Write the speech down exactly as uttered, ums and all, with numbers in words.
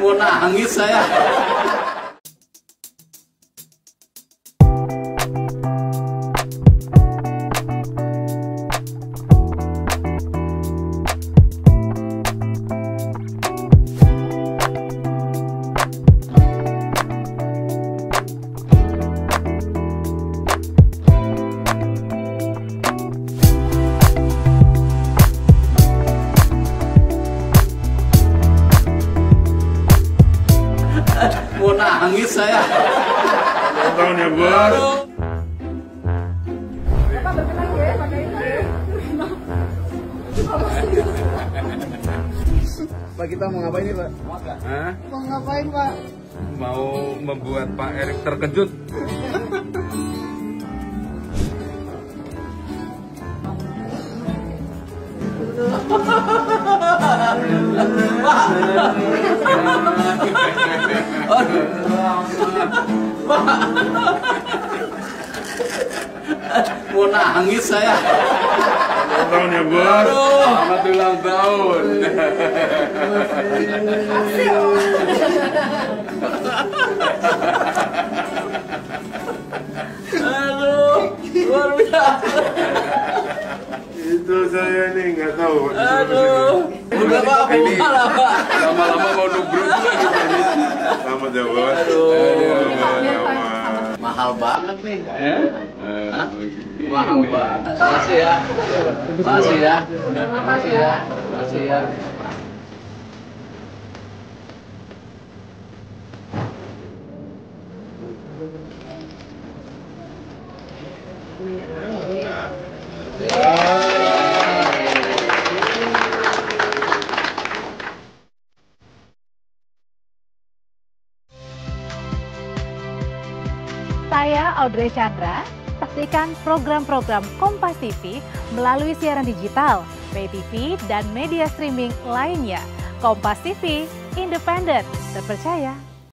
Mau nangis saya. Mau nangis saya. Tolong ya, Bos. Bapak berkenan ya pakai ini. Pak, kita mau ngapain nih, Pak? Hah? Mau ngapain, Pak? Mau membuat Pak Erick terkejut. Mau nangis saya. Selamat tahun ya, Bos. Selamat ulang tahun. Aduh, luar biasa. Itu saya nih nggak tahu. Aduh, udah Pak, malah Pak. Lama-lama mau nubruk juga gitu. Selamat ya, Bos. Aduh. Mahal banget nih. Eh? Hah? Mahal banget. Makasih ya. Makasih ya. Makasih ya. Makasih ya. Saya Audrey Chandra, saksikan program-program Kompas T V melalui siaran digital, pay T V, dan media streaming lainnya. Kompas T V, independen, terpercaya.